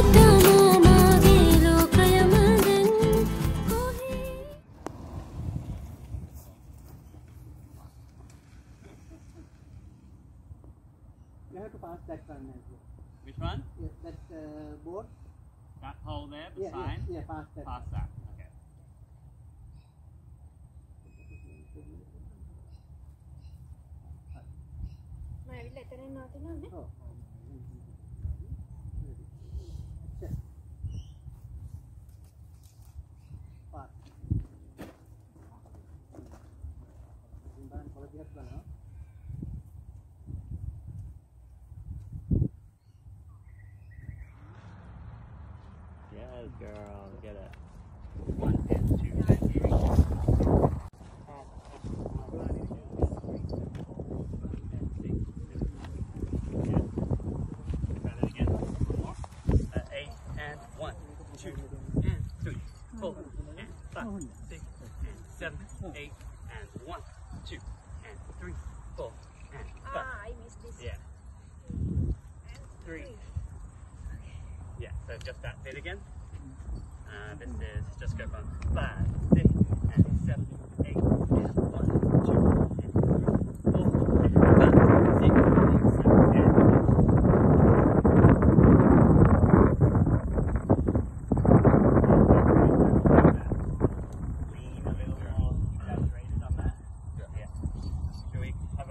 You have to pass that one as well. Which one? Yes, that board. That hole there, the sign? Yeah, pass that. Pass that. Okay. I will let her in nothing on it. Girl, get it. 1, 2, 3. Try that again. 8 and 1, 2 and 3. 4 and 5, 6 and 7, 8 and 1, 2 and 3, 4 and 5. Ah, I missed this. Yeah. 3. Yeah, so just that bit again. This is just go from 5, 6, and 7, 8, 1, 2, and 3, 4, 5, 6, and 7, 8, 1, 2, and 3. Lean a little more saturated on that. Yeah. Should we have a...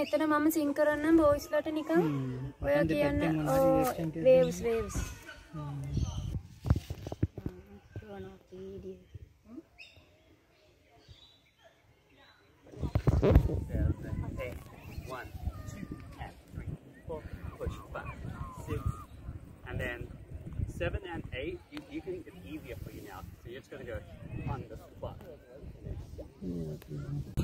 එතන මම සින් කරන්නම් boys ලට නිකන් ඔයා කියන waves One, 2, and 3, 4, push 5, 6, and then 7 and 8. You can it's easier for you now, so you're just going to go on the spot.